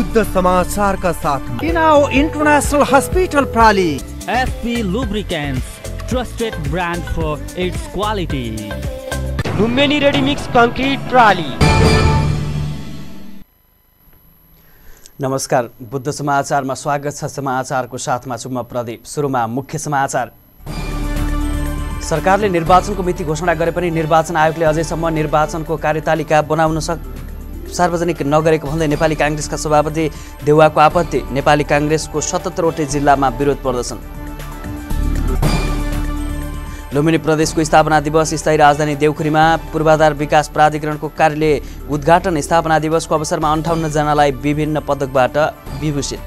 शुद्ध समाचार का साथ इनाओ इंटरनेशनल हॉस्पिटल प्राली, SP. Lubricants trusted brand for its quality, Lumbini readymix concrete प्राली। नमस्कार, बुद्ध समाचारमा स्वागत छ। समाचारको साथमा छु म प्रदीप। सुरुमा मुख्य समाचार। सरकारले निर्वाचनको मिति घोषणा गरे पनि निर्वाचन आयोगले अझैसम्म निर्वाचनको कार्यतालिका बनाउन सार्वजनिक नगरेको भन्दै नेपाली कांग्रेसका सभापति देउवाको आपत्ति। नेपाली कांग्रेसको 77 वटा जिल्लामा विरोध प्रदर्शन। लुम्बिनी प्रदेशको स्थापना दिवस, स्थायी राजधानी देउखुरीमा पूर्वाधार विकास प्राधिकरणको कार्यालय उद्घाटन। स्थापना दिवसको अवसरमा 58 जनालाई विभिन्न पदकबाट विभूषित।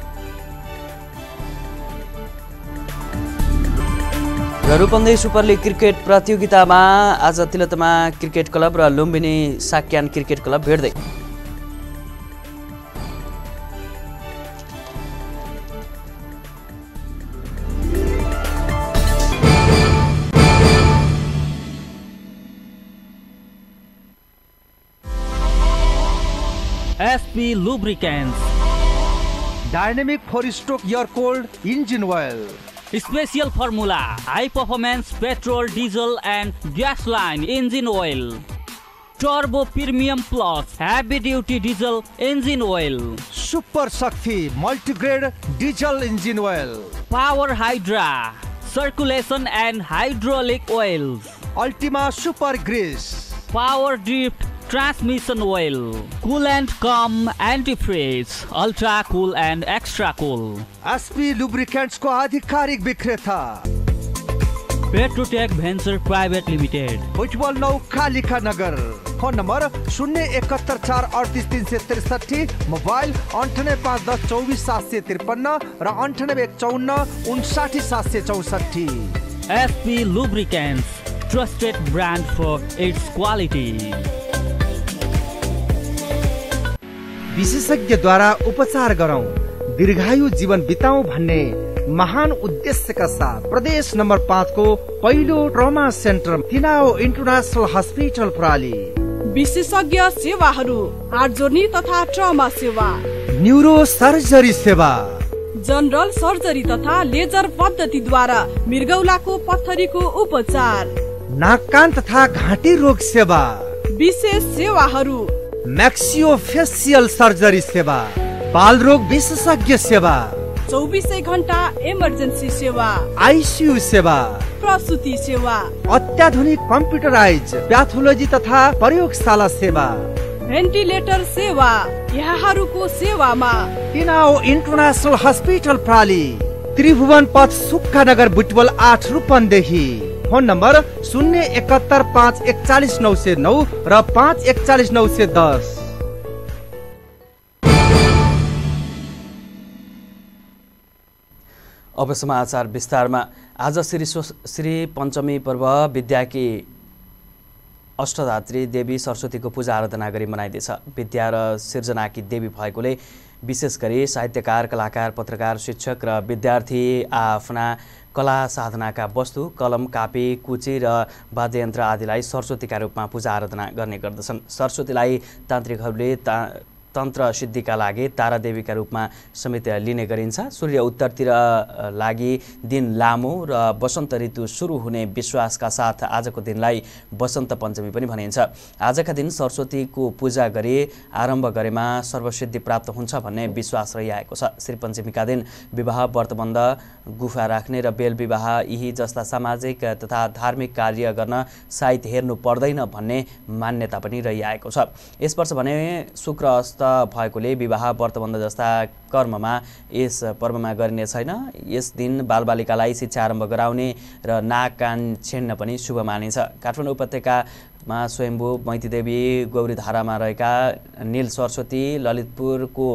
रूपन्देही सुपर लिग क्रिकेट प्रतियोगितामा आज तिलतमा क्रिकेट क्लब र लुम्बिनी साक्यान क्रिकेट क्लब भेट्दै। SP. Lubricants, dynamic four stroke air cold engine oil, special formula, high performance petrol diesel and gas line engine oil, turbo premium plus heavy duty diesel engine oil, super Shakti multigrade diesel engine oil, power hydra circulation and hydraulic oil, ultima super grease, power drift transmission oil, cool and come anti freeze, ultra cool and extra cool. SP. Lubricants को आधिकारिक विक्रेता Petrotech venture private limited, Butwal Naukhalika नगर, phone number 071 438 363, mobile 98 510 24 753 र 98 54 59 764। SP. Lubricants trusted brand for its quality. विशेषज्ञ द्वारा उपचार गरौं, दीर्घायु जीवन बिताऊं भन्ने महान उद्देश्य का साथ प्रदेश नंबर 5 को पहिलो ट्रमा सेंटर इनाओ इंटरनेशनल हॉस्पिटल प्राली। विशेषज्ञ सेवाहरू, हार्ट जोर्नी तथा ट्रमा सेवा, न्यूरो सर्जरी सेवा, जनरल सर्जरी तथा लेजर पद्धति द्वारा मृगौलाको पत्थरीको उपचार, नाक कान तथा घाँटी रोग सेवा, विशेष सेवाहरू, मैक्सियोफेसियल सर्जरी सेवा, बाल रोग विशेषज्ञ सेवा, 24 घण्टा इमर्जेन्सी सेवा, आईसीयू सेवा, प्रसूति सेवा, अत्याधुनिक कम्प्युटराइज प्याथोलोजी तथा प्रयोगशाला सेवा, भेन्टिलेटर सेवा। यहाँहरूको सेवामा इनाओ इन्टरनेशनल हस्पिटल प्राली, त्रिभुवन पथ, सुक्खा नगर, बुटवल 8, रूपन्देही। फोन नंबर 071 541 909 र 541 910। अब समाचार विस्तारमा। आज श्री पञ्चमी पर्व विद्याकी अष्टधात्री देवी सरस्वतीको पूजा आराधना गरी मनाइँदैछ। विद्या र सिर्जनाकी देवी भएकोले विशेष गरी साहित्यकार, कलाकार, पत्रकार, शिक्षक र विद्यार्थी आफ्ना कला साधनाका वस्तु, कलम, कापी, कुची र वाद्ययन्त्र आदिलाई सरस्वतीका रूपमा पूजा आराधना गर्ने गर्दछन्। सरस्वतीलाई तान्त्रिकहरूले तन्त्र सिद्धिका लागि तारादेवीका रूपमा समेत लिने गरिन्छ। सूर्य उत्तरतिर लागि दिन लामो र वसन्त ऋतु सुरु हुने विश्वासका साथ आजको दिनलाई वसन्त पञ्चमी पनि भनिन्छ। आजका दिन सरस्वतीको पूजा गरी आरम्भ गरेमा सर्वसिद्धि प्राप्त हुन्छ भन्ने विश्वास रहिआएको छ। श्री पञ्चमीका दिन विवाह, व्रतबन्ध, गुफा राख्ने र बेल विवाह यही जस्ता सामाजिक तथा धार्मिक कार्य गर्न सायद हेर्नु पर्दैन भन्ने मान्यता पनि रहिआएको छ। यस वर्ष भने शुक्र भएकोले विवाह, व्रतबन्ध जस्ता कर्ममा यस पर्वमा गरिने छैन। यस दिन बालबालिकालाई शिक्षा आरम्भ गराउने र नाक कान छेड्न पनि शुभ मानिन्छ। काठमाडौँ उपत्यकामा स्वयम्भू मैतीदेवी गौरीधारामा रहेका नील सरस्वती, ललितपुरको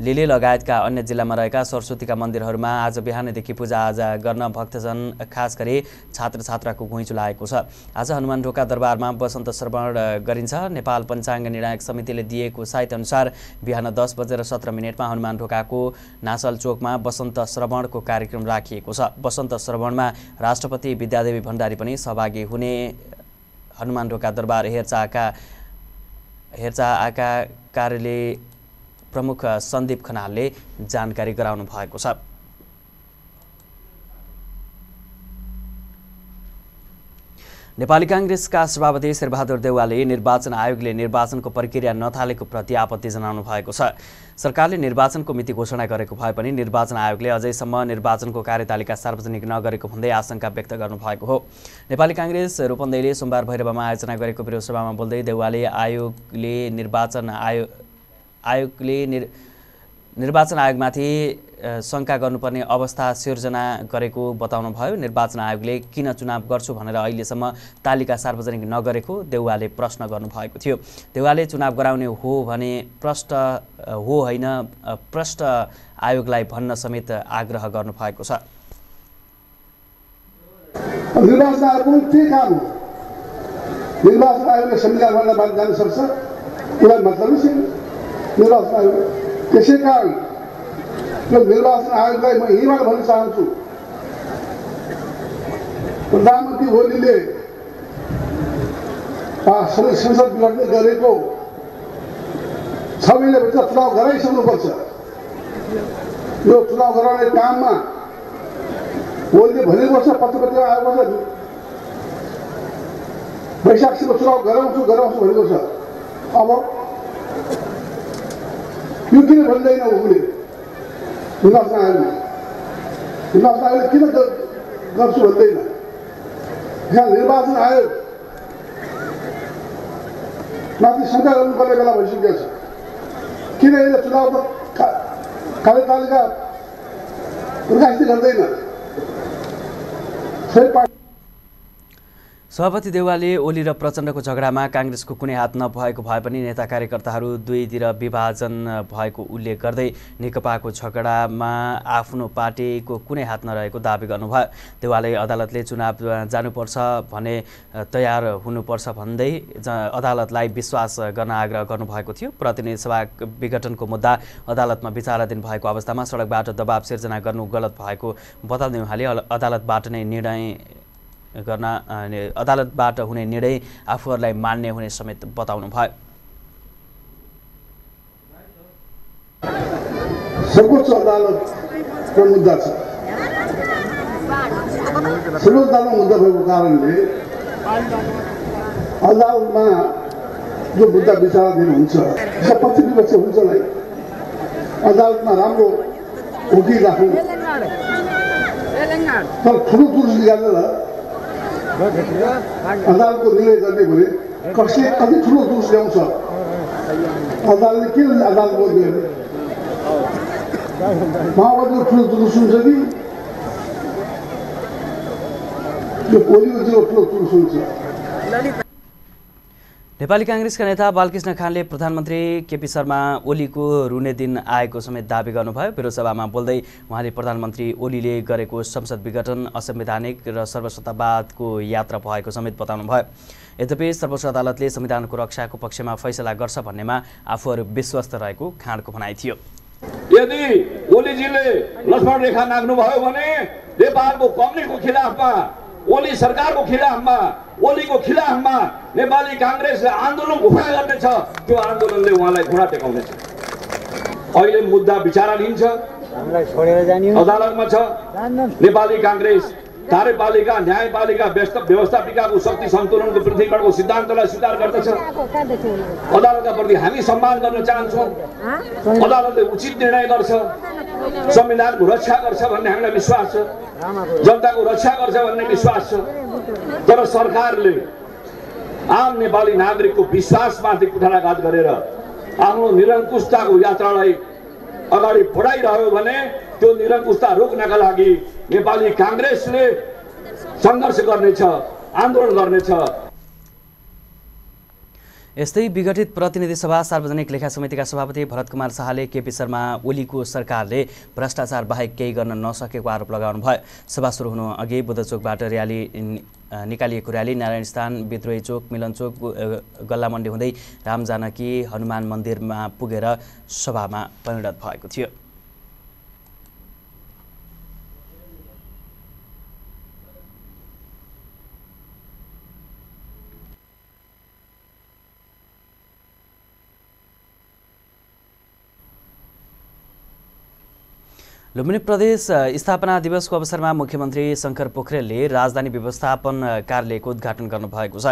लिले लगायतका अन्य जिल्लामा रहेका सरस्वतीका मन्दिरहरूमा आज बिहानैदेखि पूजाआजा गर्न भक्तजन खास गरी छात्र छात्राको घुइँचो लागेको छ। आज हनुमान ढोका दरबारमा वसन्त श्रवण गरिन्छ। नेपाल पञ्चाङ्ग निर्णायक समितिले दिएको साहित्य अनुसार बिहान 10:17 हनुमान ढोकाको नासल चोकमा वसन्त श्रवणको कार्यक्रम राखिएको छ। वसन्त श्रवणमा राष्ट्रपति विद्यादेवी भण्डारी पनि सहभागी हुने हनुमान ढोका दरबार हेरचाहका कार्यालय प्रमुख सन्दीप खनालले जानकारी गराउनु भएको छ। नेपाली कांग्रेसका सभापति शेरबहादुर देउवाले निर्वाचन आयोगले निर्वाचनको प्रक्रिया नथालेको प्रति आपत्ति जनाउनु भएको छ। सरकारले निर्वाचनको मिति घोषणा गरेको भए पनि निर्वाचन आयोगले अझैसम्म निर्वाचनको कार्यतालिका सार्वजनिक नगरेको भन्दै आशंका व्यक्त गर्नुभएको हो। नेपाली कांग्रेस रूपन्देहीले सोमबार भैरवमा आयोजना गरेको विरोध सभामा बोल्दै देउवाले निर्वाचन आयोगमाथि शंका गर्नुपर्ने अवस्था सिर्जना गरेको बताउनुभयो। निर्वाचन आयोगले किन चुनाव गर्छु भनेर अहिलेसम्म तालिका सार्वजनिक नगरेको देउवाले प्रश्न गर्नुभएको थियो। देउवाले चुनाव गराउने हो भने प्रष्ट आयोगलाई भन्न समेत आग्रह गर्नुभएको छ। निर्वाचन आयोगले संविधानभन्दा बाहिर जान सक्छ, कुनै मतलबै छैन। निर्वाचन आयोग त्यसैकारण निर्वाचन आयोगलाई म यहीँबाट भन्न चाहन्छु, प्रधानमन्त्री ओलीले संसद गठन गरेको 6 महिनाभित्र चुनाव गराइसक्नुपर्छ। यो चुनाव गराउने काममा ओलीले भनेको छ, पत्र पत्रिका आएको छ, वैशाखसम्म चुनाव गराउँछु भनेको छ। अब यो किन भन्दैन उसले? निर्वाचन आयोगले किन गर्छु भन्दैन? यहाँ निर्वाचन आयोग माथि शङ्का गर्नुपर्ने बेला भइसकेको छ। किन यसले चुनावको कार्यतालिका प्रकाशित गर्दैन? सभापति देउवाले ओली र प्रचण्डको झगडामा कांग्रेसको कुनै हात नभएको भए पनि नेता कार्यकर्ताहरू दुईतिर विभाजन भएको उल्लेख गर्दै नेकपाको झगडामा आफ्नो पार्टीको कुनै हात नरहेको दाबी गर्नुभयो। देउवाले अदालतले चुनाव जानुपर्छ भने तयार हुनुपर्छ भन्दै अदालतलाई विश्वास गर्न आग्रह गर्नुभएको थियो। प्रतिनिधि सभा विघटनको मुद्दा अदालतमा विचाराधीन भएको अवस्थामा सडकबाट दबाब सिर्जना गर्नु गलत भएको बताउँदै उहाँले अदालतबाट हुने निर्णय आफूहरूलाई मान्ने हुने समेत बताउनु भयो। सर्वोच्च अदालतको मुद्दा छ। सर्वोच्च अदालतको मुद्दा भएको कारणले अदालतमा जो मुद्दा विचाराधीन हुन्छ पक्ष विपक्ष हुन्छ नै। अदालतमा राम्रो वकिल राख्नु तर ठुलो दुरुस निकालेर अदालतको निर्णय गर्ने भने कसले कति ठुलो दोष ल्याउँछ? अदालतले किन अदालत गर्ने? माओवादीको ठुलो दोष हुन्छ कि यो ओलीको ठुलो दोष हुन्छ? नेपाली कांग्रेसका नेता बालकृष्ण खानले प्रधानमन्त्री केपी शर्मा ओलीको रुने दिन आएको समेत दाबी गर्नुभयो। विरोधसभामा बोल्दै उहाँले प्रधानमन्त्री ओलीले गरेको संसद विघटन असंवैधानिक र सर्वसत्तावादको यात्रा भएको समेत बताउनुभयो। यद्यपि सर्वोच्च अदालतले संविधानको रक्षाको पक्षमा फैसला गर्छ भन्नेमा आफूहरू विश्वस्त रहेको खानको भनाइ थियो। यदि ओलीजीले लक्ष्मण रेखा नाग्नुभयो भने नेपालको कम्युनिस्टको खिलाफमा, ओली सरकारको खिलाफमा, ओलीको खिलाफमा नेपाली कांग्रेसले आन्दोलन घोषणा गर्दैछ। त्यो आन्दोलनले उहाँलाई घुँडा टेकाउनेछ। अहिले मुद्दा विचाराधीन छ, अदालतमा छ। नेपाली कांग्रेस कार्यपालिका, न्यायपालिका व्यवस्थापिकाको शक्ति सन्तुलनको पृथ्वीकरणको सिद्धान्तलाई स्वीकार गर्दछ। अदालतका प्रति हामी सम्मान गर्न चाहन्छौँ। अदालतले उचित निर्णय गर्छ, संविधानको रक्षा गर्छ भन्ने हामीलाई विश्वास छ, जनताको रक्षा गर्छ भन्ने विश्वास छ। तर सरकारले आम नेपाली नागरिकको विश्वासमाथि कुठाराघात गरेर आफ्नो निरङ्कुशताको यात्रालाई अगाडि बढाइरह्यो भने त्यो निरङ्कुशता रोक्नका लागि नेपाली कांग्रेसले संघर्ष गर्नेछ, आन्दोलन गर्नेछ। यस्तै विघटित प्रतिनिधि सभा सार्वजनिक लेखा समितिका सभापति भरत कुमार शाहले केपी शर्मा ओलीको सरकारले भ्रष्टाचार बाहेक केही गर्न नसकेको आरोप लगाउनुभयो। सभा सुरु हुनु अघि बुद्धचोकबाट र्याली निकालिएको र्याली नारायणस्थान, बिद्रोही चोक, मिलन चोक, गल्लामण्डी हुँदै रामजानकी हनुमान मन्दिरमा पुगेर सभामा परिणत भएको थियो। लुम्बिनी प्रदेश स्थापना दिवस को अवसर में मुख्यमंत्री शंकर पोखरेलले राजधानी व्यवस्थापन कार्यालय को उद्घाटन गर्नुभएको छ।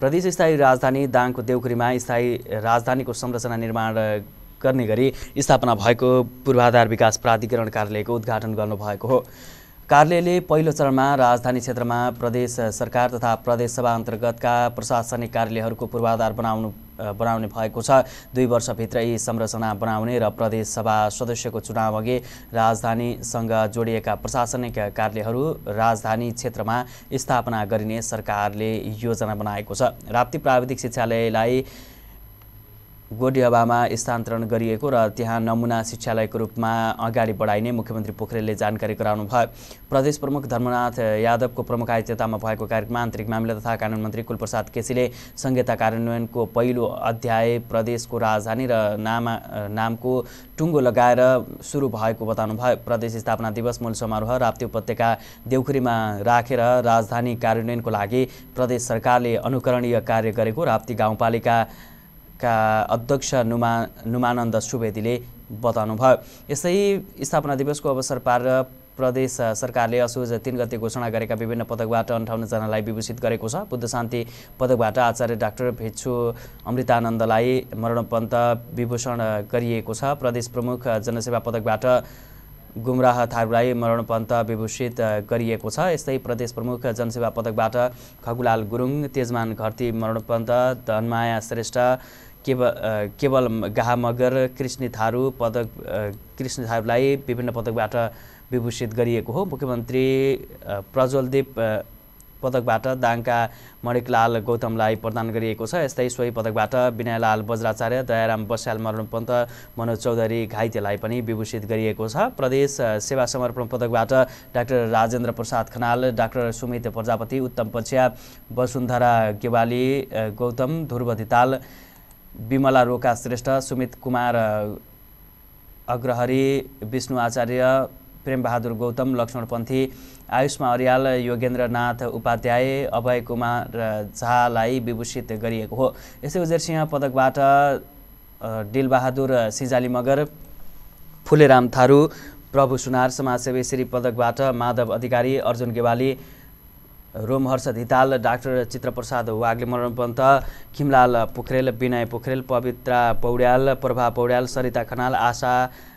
प्रदेश स्थायी राजधानी दाङ को देवखुरी में स्थायी राजधानी को संरचना निर्माण करने गरी स्थापना भएको पूर्वाधार विकास प्राधिकरण कार्यालय को उद्घाटन गर्नुभएको हो। कार्यालयले पहिलो चरण में राजधानी क्षेत्र में प्रदेश सरकार तथा प्रदेश सभा अंतर्गत का प्रशासनिक कार्यालयहरूको पूर्वाधार बनाउने भएको छ। 2 वर्षभित्र यी संरचना बनाउने र प्रदेश सभा सदस्यको चुनाव अघि राजधानीसँग जोडिएका प्रशासनिक कार्यालयहरू राजधानी क्षेत्रमा स्थापना गरिने सरकारले योजना बनाएको छ। राप्ती प्राविधिक शिक्षालयलाई गोडियाबामा स्थानान्तरण गरिएको र त्यहाँ नमुना शिक्षालयको रूपमा अगाडि बढाइने मुख्यमन्त्री पोखरेलले जानकारी गराउनुभयो। प्रदेश प्रमुख धर्मनाथ यादवको प्रमुख आतिथ्यतामा भएको कार्यक्रममा आन्तरिक मामिला तथा कानुन मन्त्री कुलप्रसाद केसीले संहिता कार्यान्वयनको पहिलो अध्याय प्रदेशको राजधानी र नामको टुङ्गो लगाएर सुरु भएको बताउनुभयो। प्रदेश स्थापना दिवस मूल समारोह राप्ती उपत्यका देउखुरीमा राखेर राजधानी कार्यान्वयनको लागि प्रदेश सरकारले अनुकरणीय कार्य गरेको राप्ती गाउँपालिका का अध्यक्ष नुमानन्द सुवेदीले बताउनुभयो। यसै स्थापना दिवसको अवसर पारेर प्रदेश सरकारले असोज 3 गते घोषणा गरेका विभिन्न पदकबाट 58 जनालाई विभूषित गरेको छ। बुद्ध शान्ति पदकबाट आचार्य डाक्टर भिक्षु अमृतानन्दलाई मरणोपन्त विभूषण गरिएको छ। प्रदेश प्रमुख जनसेवा पदकबाट गुमराह थारूलाई मरणोपन्त विभूषित गरिएको छ। यस्तै प्रदेश प्रमुख जनसेवा पदकबाट खगुलाल गुरुङ, तेजमान घरती मरणोपन्त, धनमाया श्रेष्ठ, केवल गाहमगर कृष्ण थारूलाई विभिन्न पदकबाट विभूषित गरिएको हो। मुख्यमन्त्री प्रज्वलदीप पदकबाट दाङका मणिकलाल गौतमलाई प्रदान गरिएको छ। यस्तै सोही पदकबाट विनयलाल बज्राचार्य, दयाराम बस्याल मरणोपन्त, मनोज चौधरी घाइतेलाई पनि विभूषित गरिएको छ। प्रदेश सेवा समर्पण पदकबाट डाक्टर राजेन्द्र प्रसाद खनाल, डाक्टर सुमित प्रजापति, उत्तम पछिया, वसुन्धरा गेवाली, गौतम ध्रुवधिताल, विमला रोका श्रेष्ठ, सुमित कुमार अग्रहरी, विष्णु आचार्य, प्रेमबहादुर गौतम, लक्ष्मणपन्थी, आयुष्मा अर्याल, योगेन्द्रनाथ उपाध्याय, अभय कुमार झालाई विभूषित गरिएको हो। यसै उजेर सिंह पदकबाट डिलबहादुर सिजाली मगर, फुलेराम थारू, प्रभु सुनार, समाजसेवी श्री पदकबाट माधव अधिकारी, अर्जुन गेवाली, रोमहर्ष धिताल, डाक्टर चित्रप्रसाद वाग्ले मरणोपन्त, खिमलाल पोखरेल, विनय पोखरेल, पवित्रा पौड्याल, प्रभा पौड्याल, सरिता खनाल, आशा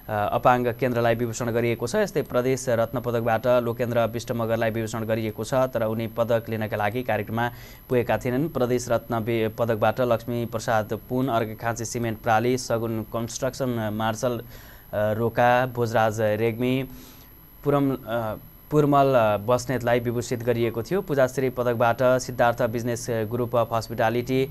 अपाङ्ग केन्द्रलाई विभूषण गरिएको छ। यस्तै प्रदेश रत्न पदकबाट लोकेन्द्र विष्टमगरलाई विभूषण गरिएको छ, तर उनी पदक लिनका लागि कार्यक्रममा पुगेका थिएनन्। प्रदेश रत्न पदकबाट लक्ष्मी प्रसाद पुन, अर्घखाँची सिमेन्ट प्राली, सगुन कन्स्ट्रक्सन मार्शल रोका, भोजराज रेग्मी, पूर्मल बस्नेतलाई विभूषित गरिएको थियो। पूजाश्री पदकबाट Siddhartha business group of hospitality,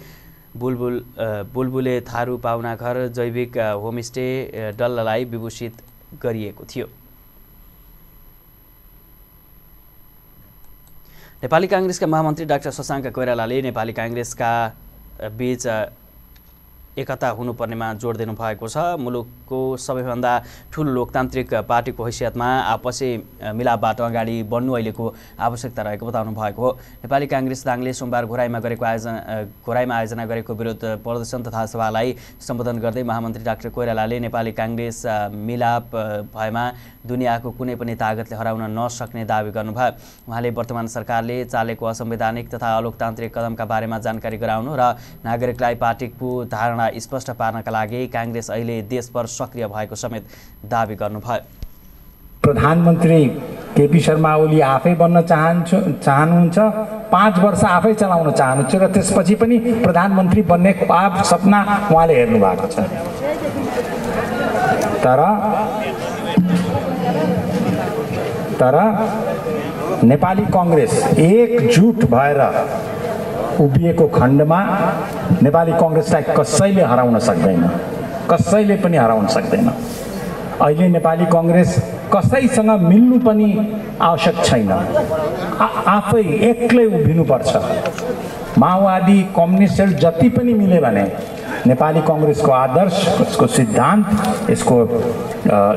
Bulbule Tharu पाहुनाघर, जैविक होमस्टे डल्ललाई विभूषित गरिएको थियो। नेपाली कांग्रेसका महामन्त्री डाक्टर शशाङ्क कोइरालाले नेपाली कांग्रेसका बीच एकता हुनुपर्नेमा जोड दिनु भएको छ। मुलुकको सबैभन्दा ठूलो लोकतान्त्रिक पार्टीको हैसियतमा आपसी मिलापबाट अगाडि बढ्नु अहिलेको आवश्यकता रहेको बताउनु भएको हो। नेपाली कांग्रेस दाङले सोमबार घोराईमा आयोजना गरेको विरोध प्रदर्शन तथा सभालाई सम्बोधन गर्दै महामन्त्री डाक्टर कोइरालाले नेपाली कांग्रेस मिलाप भएमा दुनियाँको कुनै पनि तागतले हराउन नसक्ने दावी गर्नुभयो। उहाँले वर्तमान सरकारले चालेको असंवैधानिक तथा अलोकतान्त्रिक कदमका बारेमा जानकारी गराउनु र नागरिकलाई पार्टीको धारणा स्पष्ट पार्नका लागि कांग्रेस अहिले देशभर सक्रिय भएको समेत दावी गर्नुभयो। प्रधानमन्त्री केपी शर्मा ओली आफै बन्न चाहनुहुन्छ, 5 वर्ष आफै चलाउन चाहनुहुन्छ र त्यसपछि पनि प्रधानमन्त्री बन्ने ख्वाब सपना उहाँले हेर्नु भएको छ। तर नेपाली कांग्रेस एकजुट भएर उभिएको खण्डमा नेपाली कांग्रेसलाई कसैले हराउन सक्दैन, कसैले पनि हराउन सक्दैन। अहिले नेपाली कांग्रेस कसैसँग मिल्नु पनि आवश्यक छैन, आफै एक्लै उभिनुपर्छ। माओवादी कम्युनिस्टहरू जति पनि मिले भने नेपाली कांग्रेसको आदर्श, यसको सिद्धान्त, यसको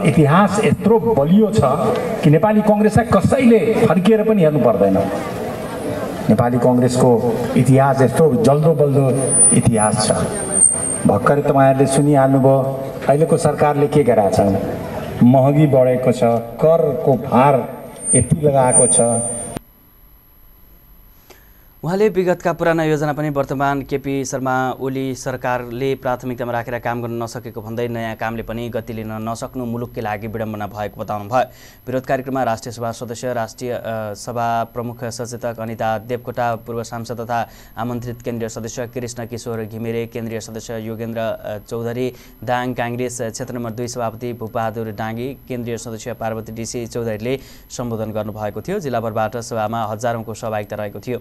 इतिहास यत्रो बलियो छ कि नेपाली कांग्रेसलाई कसैले फर्किएर पनि हेर्नु पर्दैन। नेपाली कांग्रेसको इतिहास यस्तो जल्दो बल्दो इतिहास छ। भर्खरै तपाईँहरूले सुनिहाल्नुभयो अहिलेको सरकारले के गरेका छन्। महँगी बढेको छ, करको भार यति लगाएको छ। उहाँले विगतका पुराना योजना पनि वर्तमान केपी शर्मा ओली सरकारले प्राथमिकतामा राखेर काम गर्न नसकेको भन्दै नयाँ कामले पनि गति लिन नसक्नु मुलुककै लागि विडम्बना भएको बताउनुभयो। विरोध कार्यक्रममा राष्ट्रिय सभा सदस्य, राष्ट्रिय सभा प्रमुख सचेतक अनिता देवकोटा, पूर्व सांसद तथा आमन्त्रित केन्द्रीय सदस्य कृष्ण किशोर घिमिरे, केन्द्रीय सदस्य योगेन्द्र चौधरी, दाङ काङ्ग्रेस क्षेत्र नम्बर 2 सभापति भूपबहादुर डाङ्गी, केन्द्रीय सदस्य पार्वती डीसी चौधरीले सम्बोधन गर्नुभएको थियो। जिल्लाभरबाट सभामा हजारौँको सहभागिता रहेको थियो।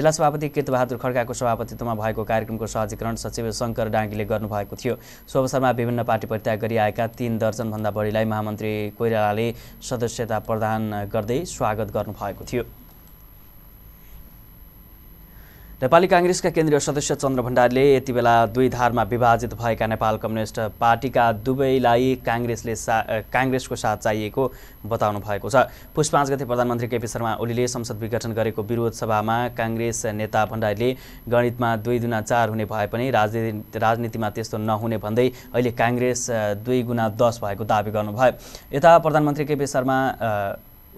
जिल्ला सभापति केतबहादुर खड्काको सभापतित्वमा भएको कार्यक्रमको सहजीकरण सचिव शङ्कर डाङ्गीले गर्नुभएको थियो। सो अवसरमा विभिन्न पार्टी परित्याग गरी आएका 3 दर्जनभन्दा बढीलाई महामन्त्री कोइरालाले सदस्यता प्रदान गर्दै स्वागत गर्नुभएको थियो। नेपाली काङ्ग्रेसका केन्द्रीय सदस्य चन्द्र भण्डारीले यति बेला दुई धारमा विभाजित भएका नेपाल कम्युनिस्ट पार्टीका दुवैलाई काङ्ग्रेसको साथ चाहिएको बताउनु भएको छ। पुष 5 गते प्रधानमन्त्री केपी शर्मा ओलीले संसद विघटन गरेको विरोध सभामा काङ्ग्रेस नेता भण्डारीले गणितमा 2 गुणा 4 हुने भए पनि राजनीतिमा त्यस्तो नहुने भन्दै अहिले काङ्ग्रेस 2 गुणा 10 भएको दावी गर्नुभयो। यता प्रधानमन्त्री केपी शर्मा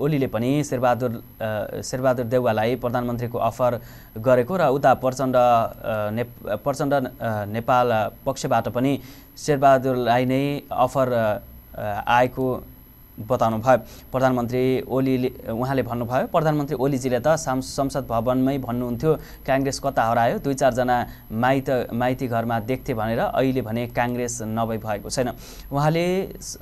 ओलीले पनि शेरबहादुर देउवालाई प्रधानमन्त्रीको अफर गरेको र उता प्रचण्ड नेपाल पक्षबाट पनि शेरबहादुरलाई नै अफर आएको बताउनु भयो। उहाँले भन्नुभयो, प्रधानमन्त्री ओलीजीले त संसद भवनमै भन्नुहुन्थ्यो काङ्ग्रेस कता हरायो, 2-4 जना माइती घरमा देख्थे भनेर, अहिले भने काङ्ग्रेस नभई भएको छैन। उहाँले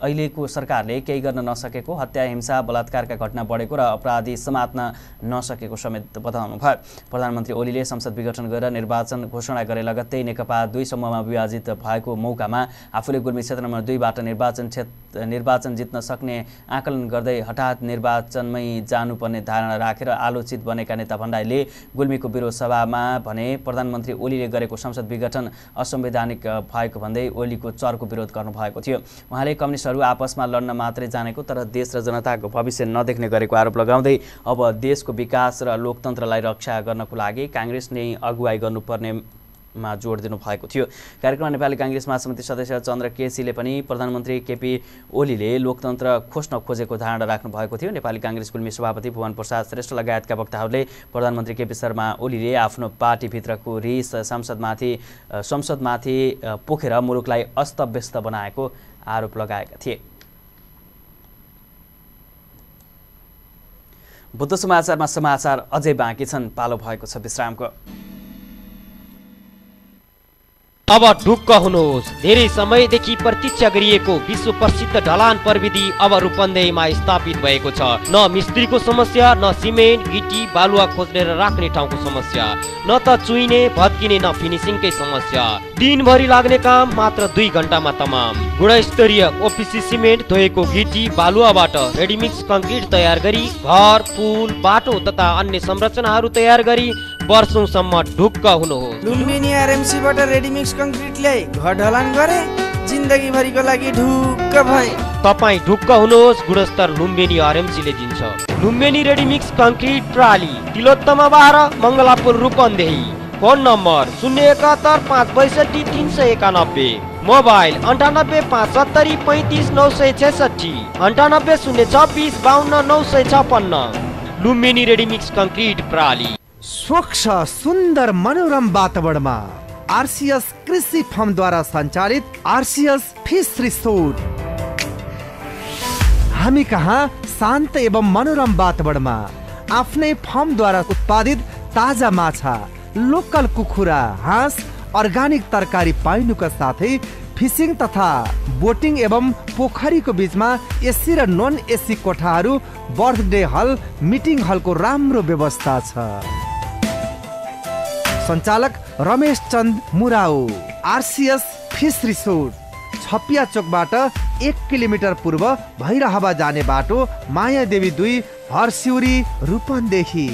अहिलेको सरकारले केही गर्न नसकेको, हत्या, हिंसा, बलात्कारका घटना बढेको र अपराधी समात्न नसकेको समेत बताउनु भयो। प्रधानमन्त्री ओलीले संसद विघटन गरेर निर्वाचन घोषणा गरे लगत्तै नेकपा 2 समूहमा विभाजित भएको मौकामा आफूले गुल्मी क्षेत्र नम्बर 2बाट निर्वाचन जित्न सक्ने आकलन गर्दै हठात निर्वाचनमै जानुपर्ने धारणा राखेर आलोचित बनेका नेता भण्डारीले गुल्मीको विरोध सभामा भने प्रधानमन्त्री ओलीले गरेको संसद विघटन असंवैधानिक भएको भन्दै ओलीको चर्को विरोध गर्नुभएको थियो। उहाँले कम्युनिस्टहरू आपसमा लड्न मात्रै जानेको तर देश र जनताको भविष्य नदेख्ने गरेको आरोप लगाउँदै अब देशको विकास र लोकतन्त्रलाई रक्षा गर्नको लागि काङ्ग्रेस नै अगुवाई गर्नुपर्ने मा जोड दिनु भएको थियो। कार्यक्रममा नेपाली काङ्ग्रेस महासमिति सदस्य चन्द्र केसीले पनि प्रधानमन्त्री केपी ओलीले लोकतन्त्र खोज्न खोजेको धारणा राख्नु भएको थियो। नेपाली काङ्ग्रेस गुल्मी सभापति भुवन प्रसाद श्रेष्ठ लगायतका वक्ताहरूले प्रधानमन्त्री केपी शर्मा ओलीले आफ्नो पार्टीभित्रको रिस संसदमाथि पोखेर मुलुकलाई अस्तव्यस्त बनाएको आरोप लगाएका थिए। बुद्ध समाचारमा समाचार अझै बाँकी छन्, पालो भएको छ विश्रामको। अब ढुक्क हुनुहोस्, धेरै समयदेखि प्रतीक्षा गरिएको विश्व प्रसिद्ध ढलान प्रविधि अब रूपन्देहीमा स्थापित भएको छ। न मिस्त्रीको समस्या, न सिमेन्ट, गिटी, बालुवा खोज्ने र राख्ने ठाउँको समस्या, न त चुइने, भत्किने, न फिनिसिङकै समस्या। दिनभरि लाग्ने काम मात्र 2 घण्टामा तमाम। गुणस्तरीय ओपिसी सिमेन्ट, धोएको गिटी, बालुवाबाट रेडिमिक्स कङ्क्रिट तयार गरी घर, पुल, बाटो तथा अन्य संरचनाहरू तयार गरी वर्षौंसम्म ढुक्क हुनुहोस्। लुम्बिनी आरएमसीबाट रेडिमिक्स कङ्क्रिटले घर ढलान गरे, जिन्दगीभरिको लागि ढुक्क भए। तपाईँ ढुक्क हुनुहोस्, गुणस्तर लुम्बिनी आरएमसीले दिन्छ। लुम्बिनी रेडिमिक्स कङ्क्रिट प्राली, Tilottama 12, Mangalapur, Rupandehi. Phone number 071-562-391, mobile 98-570-35-966, 98-026-52-956। Lumbini readymix concrete प्राली। स्वच्छ सुन्दर मनोरम वातावरणमा आरसीएस कृषि फर्मद्वारा सञ्चालित आरसीएस फिस रिसोर्ट। हामी कहाँ शान्त एवं मनोरम वातावरणमा आफ्नै फर्मद्वारा उत्पादित ताजा माछा, लोकल कुखुरा, हाँस, अर्ग्यानिक तरकारी पाइनुका साथै फिसिङ तथा बोटिङ एवं पोखरीको बीचमा एसी र नन एसी कोठाहरू, बर्थडे हल, मिटिङ हलको राम्रो व्यवस्था छ। सञ्चालक Ramesh Chand Murao. RCS fish resort Chhapiya चोकबाट 1 किलोमिटर पूर्व भैरहवा जाने बाटो, Mayadevi 2, Harsiuri, Rupandehi.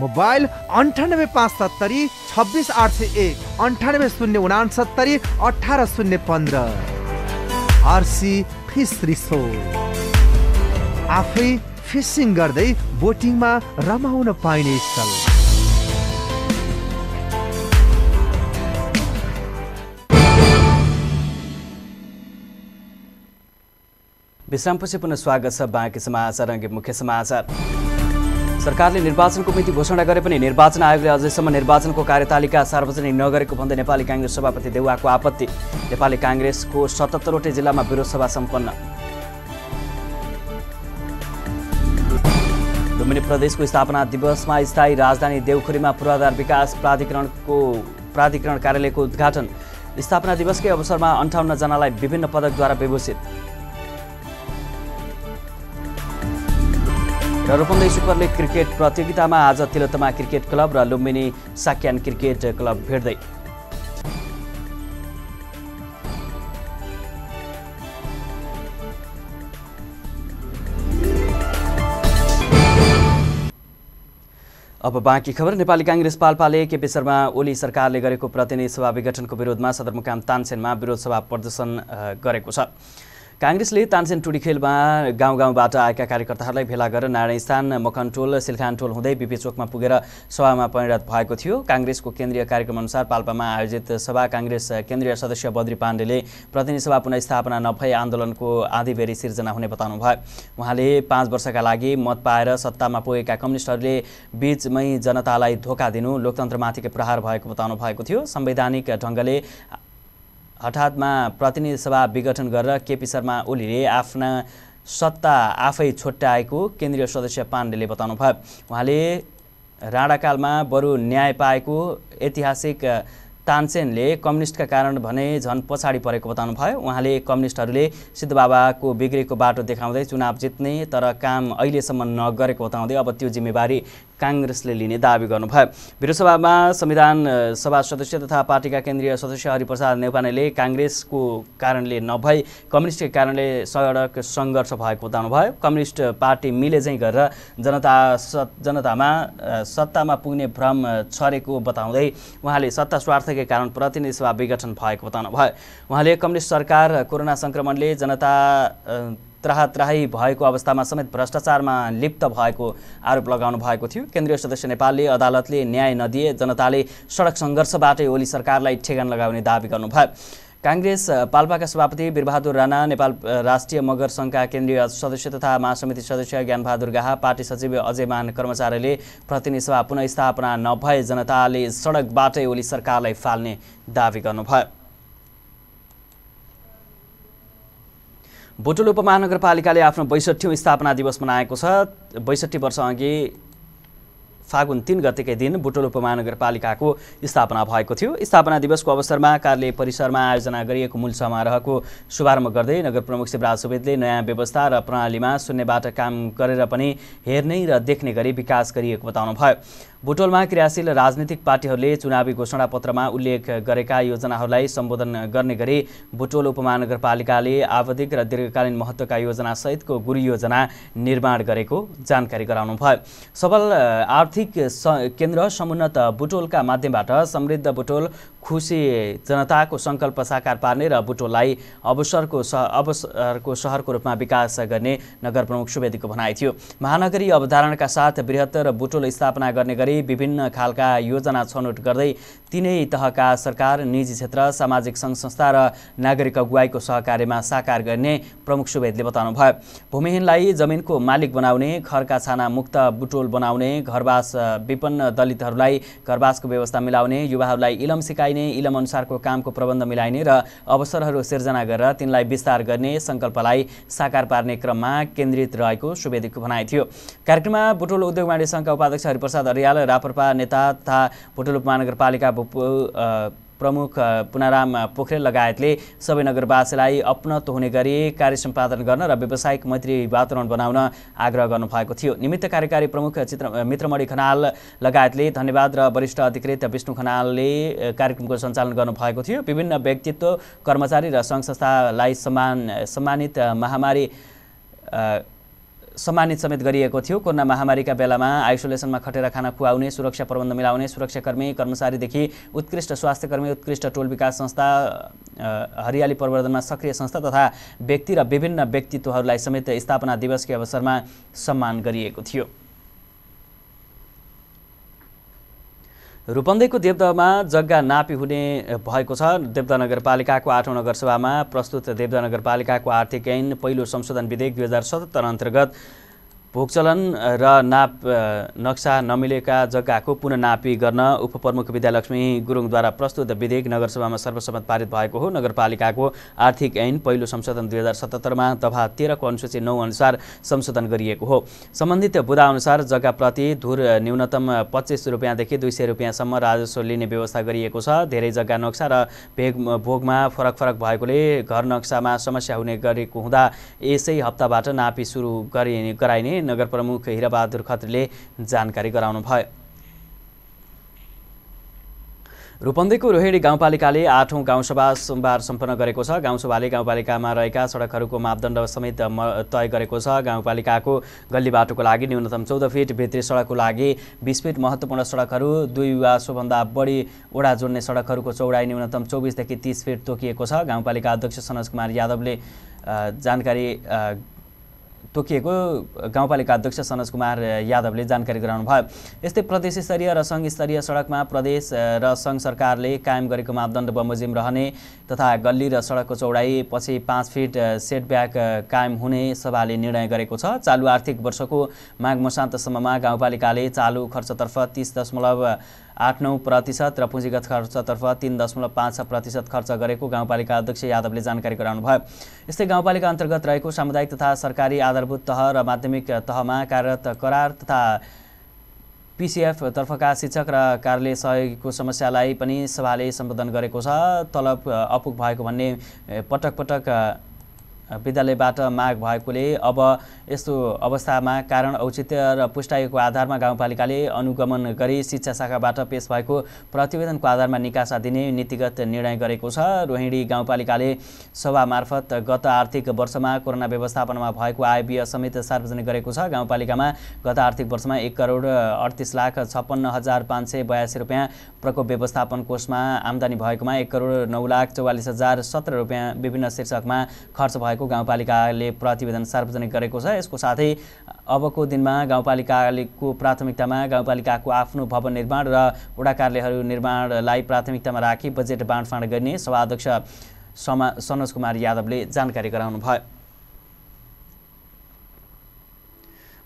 Mobile 98-570-26801, 98-069-18-015। RC fish resort, आफै फिसिङ गर्दै बोटिङमा रमाउन पाइने स्थल। विश्रामपछि पुनः स्वागत छ बाँकी समाचार अंगे मुख्य समाचार। सरकारले निर्वाचनको मिति घोषणा गरे पनि निर्वाचन आयोगले अझैसम्म निर्वाचनको कार्यतालिका सार्वजनिक नगरेको भन्दै नेपाली कांग्रेस सभापति देउवाको आपत्ति। नेपाली कांग्रेसको ७७ वटा जिल्लामा विरोध सभा सम्पन्न। लुम्बिनी प्रदेशको स्थापना दिवसमा स्थायी राजधानी देउखुरीमा पूर्वाधार विकास प्राधिकरण कार्यालयको उद्घाटन। स्थापना दिवसकै अवसरमा ५८ जनालाई विभिन्न पदकद्वारा विभूषित। र रूपन्देही सुपर लिग क्रिकेट प्रतियोगितामा आज तिलोत्तमा क्रिकेट क्लब र लुम्बिनी साक्यान क्रिकेट क्लब भेट्दै। अब बाँकी खबर। नेपाली कांग्रेस पाल्पाले केपी शर्मा ओली सरकारले गरेको प्रतिनिधि सभा विघटनको विरोधमा सदरमुकाम तानसेनमा विरोध सभा प्रदर्शन गरेको छ। कांग्रेसले तानसेन टुडीखेलमा गाउँ-गाउँबाट आएका कार्यकर्ताहरूलाई भेला गरेर नारायणस्थान, मकनटोल, सिलखानटोल हुँदै बीपी चोकमा पुगेर सभामा परिणत भएको थियो। कांग्रेसको केन्द्रीय कार्यक्रम अनुसार पाल्पामा आयोजित सभा कांग्रेस केन्द्रीय सदस्य बद्री पाण्डेले प्रतिनिधि सभा पुनर्स्थापना नभई आन्दोलनको आधीबेरी सिर्जना हुने बताउनु भयो। उहाँले ५ वर्षका लागि मत पाएर सत्तामा पुगेका कम्युनिस्टहरूले बीचमै जनतालाई धोका दिनु लोकतन्त्रमाथिको प्रहार भएको बताउनु भएको थियो। संवैधानिक ढंगले हठातमा प्रतिनिधि सभा विघटन गरेर केपी शर्मा ओलीले आफ्ना सत्ता आफै छोट्याएको केन्द्रीय सदस्य पाण्डेले बताउनु भयो। उहाँले राणाकालमा बरु न्याय पाएको ऐतिहासिक तानसेनले कम्युनिस्टका कारण भने झन पछाडि परेको बताउनु भयो। उहाँले कम्युनिस्टहरूले सिद्धबाबाको बिग्रेको बाटो देखाउँदै चुनाव जित्ने तर काम अहिलेसम्म नगरेको बताउँदै अब त्यो जिम्मेवारी कांग्रेसले लिने दाबी गर्नुभयो। विधानसभामा संविधान सभा सदस्य तथा पार्टीका केन्द्रीय सदस्य हरिप्रसाद नेवानेले कांग्रेसको कारणले नभई कम्युनिस्टकै कारणले सडक संघर्ष भएको बताउनु भयो। कम्युनिस्ट पार्टी मिलेझैँ गरेर जनतामा सत्तामा पुग्ने भ्रम छरेको बताउँदै उहाँले सत्ता स्वार्थकै कारण प्रतिनिधि सभा विघटन भएको बताउनु भयो। उहाँले कम्युनिस्ट सरकार कोरोना संक्रमणले जनता त्राहत्राही भएको अवस्थामा समेत भ्रष्टाचारमा लिप्त भएको आरोप लगाउनु भएको थियो। केन्द्रीय सदस्य नेपालले अदालतले न्याय नदिए जनताले सडक संघर्षबाटै ओली सरकारलाई ठेगान लगाउने दावी गर्नुभयो। कांग्रेस पाल्पाका सभापति वीरबहादुर राणा, नेपाल राष्ट्रिय मगर संघका केन्द्रीय सदस्य तथा महासमिति सदस्य ज्ञानबहादुर गाहा, पार्टी सचिव अजयमान कर्मचारीले प्रतिनिधि सभा पुनर्स्थापना नभए जनताले सडकबाटै ओली सरकारलाई फाल्ने दावी गर्नुभयो। बुटवल उपमहानगरपालिकाले आफ्नो ६२औं स्थापना दिवस मनाएको छ। ६२ वर्षअघि फागुन ३ गतेकै दिन बुटवल उपमहानगरपालिकाको स्थापना भएको थियो। स्थापना दिवसको अवसरमा कार्यालय परिसरमा आयोजना गरिएको मूल समारोहको शुभारम्भ गर्दै नगर प्रमुख शिवराज सुवेदले नयाँ व्यवस्था र प्रणालीमा शून्यबाट काम गरेर पनि हेर्ने र देख्ने गरी विकास गरिएको बताउनुभयो। बुटवलमा क्रियाशील राजनीतिक पार्टीहरूले चुनावी घोषणापत्रमा उल्लेख गरेका योजनाहरूलाई सम्बोधन गर्ने गरी बुटवल उपमहानगरपालिकाले आवधिक र दीर्घकालीन महत्त्वका योजनासहितको गुरु योजना निर्माण गरेको जानकारी गराउनुभयो। सबल आर्थिक केन्द्र समुन्नत बुटवलका माध्यमबाट समृद्ध बुटवल, खुसी जनताको संकल्प साकार पार्ने र बुटवललाई अवसरको सहरको रूपमा विकास गर्ने नगर प्रमुख सुवेदीको भनाइ थियो। महानगरी अवधारणाका साथ बृहत्तर बुटवल स्थापना गर्ने गरी विभिन्न खालका योजना छनौट गर्दै तीनै तहका सरकार, निजी क्षेत्र, सामाजिक संघ संस्था र नागरिक अगुवाईको सहकार्यमा साकार गर्ने प्रमुख सुवेदीले बताउनुभयो। भूमिहीनलाई जमिनको मालिक बनाउने, घरका छाना मुक्त बुटवल बनाउने, घरवास विपन्न दलितहरूलाई घरवासको व्यवस्था मिलाउने, युवाहरूलाई इलम सिकाइने, इलम अनुसारको कामको प्रबन्ध मिलाइने र अवसरहरू सिर्जना गरेर तिनलाई विस्तार गर्ने संकल्पलाई साकार पार्ने क्रममा केन्द्रित रहेको सुवेदीको भनाइ थियो। कार्यक्रममा बुटवल उद्योग वाणिज्य संघका उपाध्यक्ष हरिप्रसाद अर्याल, रापरपा नेता तथा बुटवल उपमहानगरपालिका प्रमुख पुनाराम पोखरेल लगायतले सबै नगरवासीलाई अपनत्व हुने गरी कार्य सम्पादन गर्न र व्यावसायिक मैत्री वातावरण बनाउन आग्रह गर्नुभएको थियो। निमित्त कार्यकारी प्रमुख मित्रमणि खनाल लगायतले धन्यवाद र वरिष्ठ अधिकृत विष्णु खनालले कार्यक्रमको सञ्चालन गर्नुभएको थियो। विभिन्न व्यक्तित्व, कर्मचारी र सङ्घ संस्थालाई सम्मानित समेत गरिएको थियो। कोरोना महामारीका बेलामा आइसोलेसनमा खटेर खाना खुवाउने, सुरक्षा प्रबन्ध मिलाउने, सुरक्षाकर्मी कर्मचारीदेखि उत्कृष्ट स्वास्थ्यकर्मी, उत्कृष्ट टोल विकास संस्था, हरियाली प्रवर्धनमा सक्रिय संस्था तथा व्यक्ति र विभिन्न व्यक्तित्वहरूलाई समेत स्थापना दिवसकै अवसरमा सम्मान गरिएको थियो। रूपन्देहीको देवदहमा जग्गा नापी हुने भएको छ। देवदह नगरपालिकाको 8औं नगरसभामा प्रस्तुत देवदह नगरपालिकाको आर्थिक ऐन पहिलो संशोधन विधेयक 2077 अन्तर्गत भूकचलन र नाप नक्सा नमिलेका जग्गाको पुनः नापी गर्न उपप्रमुख विद्यालक्ष्मी गुरुङद्वारा प्रस्तुत विधेयक नगरसभामा सर्वसम्मत पारित भएको हो। नगरपालिकाको आर्थिक ऐन पहिलो संशोधन 2077मा दफा 13 को अनुसूची 9 अनुसार संशोधन गरिएको हो। सम्बन्धित बुदा अनुसार जग्गा प्रति धुर न्यूनतम 25 रुपैयाँदेखि 200 रुपैयाँसम्म राजस्व लिने व्यवस्था गरिएको छ। धेरै जग्गा नक्सा र भोगमा फरक भएकोले घर नक्सामा समस्या हुने गरेको हुँदा यसै हप्ताबाट नापी सुरु गराइने नगर प्रमुख हिराबहादुर खत्रीले जानकारी गराउनुभयो। रूपन्देहीको रोहिणी गाउँपालिकाले 8औं गाउँसभा सोमबार सम्पन्न गरेको छ। गाउँसभाले गाउँपालिकामा रहेका सडकहरूको मापदण्ड समेत तय गरेको छ। गाउँपालिकाको गल्ली बाटोको लागि न्यूनतम 14 फिट, भित्री सडकको लागि 20 फिट, महत्त्वपूर्ण सडकहरू 2 वा सोभन्दा बढी ओडा जोड्ने सडकहरूको चौडाइ न्यूनतम 24 देखि 30 फिट तोकिएको छ। गाउँपालिका अध्यक्ष सनज कुमार यादवले जानकारी गराउनुभयो। यस्तै प्रदेश स्तरीय र संघ स्तरीय सडकमा प्रदेश र संघ सरकारले कायम गरेको मापदण्ड बमोजिम रहने तथा गल्ली र सडकको चौडाई पछि 5 फिट सेटब्याक कायम हुने सभाले निर्णय गरेको छ। चालु आर्थिक वर्षको माघ मसान्तसम्ममा गाउँपालिकाले चालु खर्चतर्फ 30.89% र पुँजीगत खर्चतर्फ 3.56% खर्च गरेको गाउँपालिका अध्यक्ष यादवले जानकारी गराउनुभयो। यस्तै गाउँपालिका अन्तर्गत रहेको सामुदायिक तथा सरकारी आधारभूत तह र माध्यमिक तहमा कार्यरत करार तथा पीसीएफ तर्फका शिक्षक र कार्यालय सहयोगीको समस्यालाई पनि सभाले सम्बोधन गरेको छ। तलब अपुग भएको भन्ने पटक विद्यालयबाट माग भएकोले अब यस्तो अवस्थामा कारण औचित्य र पुष्टाइको आधारमा गाउँपालिकाले अनुगमन गरी शिक्षा शाखाबाट पेश भएको प्रतिवेदनको आधारमा निकासा दिने नीतिगत निर्णय गरेको छ। रोहिणी गाउँपालिकाले सभा मार्फत गत आर्थिक वर्षमा कोरोना व्यवस्थापनमा भएको आय व्यय समेत सार्वजनिक गरेको छ। गाउँपालिकामा गत आर्थिक वर्षमा 1,38,56,582 रुपियाँ प्रकोप व्यवस्थापन कोषमा आम्दानी भएकोमा 1,09,44,017 रुपियाँ विभिन्न शीर्षकमा खर्च गाउँपालिकाले प्रतिवेदन सार्वजनिक गरेको छ। यसको साथै अबको दिनमा गाउँपालिकाको प्राथमिकतामा गाउँपालिकाको आफ्नो भवन निर्माण र वडा कार्यालयहरू निर्माणलाई प्राथमिकतामा राखी बजेट बाँडफाँड गर्ने सभाध्यक्ष सनोज कुमार यादवले जानकारी गराउनुभयो।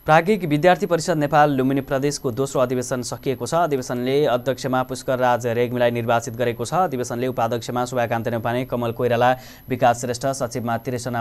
प्राज्ञिक विद्यार्थी परिषद नेपाल लुम्बिनी प्रदेशको दोस्रो अधिवेशन सकिएको छ। अधिवेशनले अध्यक्षमा पुष्करराज रेग्मीलाई निर्वाचित गरेको छ। अधिवेशनले उपाध्यक्षमा शोभाकान्त नेपाने, कमल कोइराला, विकास श्रेष्ठ, सचिवमा तिर्सना